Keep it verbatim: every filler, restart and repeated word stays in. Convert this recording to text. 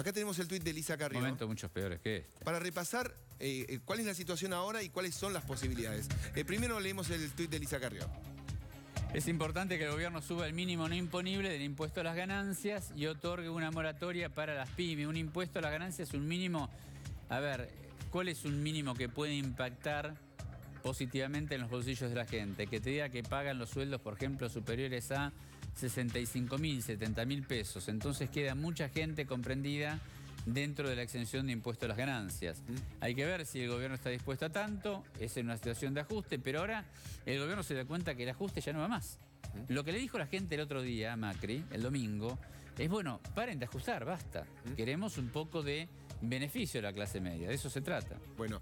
Acá tenemos el tuit de Elisa Carrió. Momentos muchos peores que este. Para repasar eh, eh, cuál es la situación ahora y cuáles son las posibilidades. Eh, primero leemos el tuit de Elisa Carrió. Es importante que el gobierno suba el mínimo no imponible del impuesto a las ganancias y otorgue una moratoria para las pymes. Un impuesto a las ganancias es un mínimo... A ver, ¿cuál es un mínimo que puede impactar positivamente en los bolsillos de la gente? Que te diga que pagan los sueldos, por ejemplo, superiores a sesenta y cinco mil, setenta mil pesos. Entonces queda mucha gente comprendida dentro de la exención de impuesto a las ganancias. Hay que ver si el gobierno está dispuesto a tanto, es en una situación de ajuste, pero ahora el gobierno se da cuenta que el ajuste ya no va más. Lo que le dijo la gente el otro día a Macri, el domingo, es bueno, paren de ajustar, basta. Queremos un poco de beneficio a la clase media, de eso se trata. Bueno.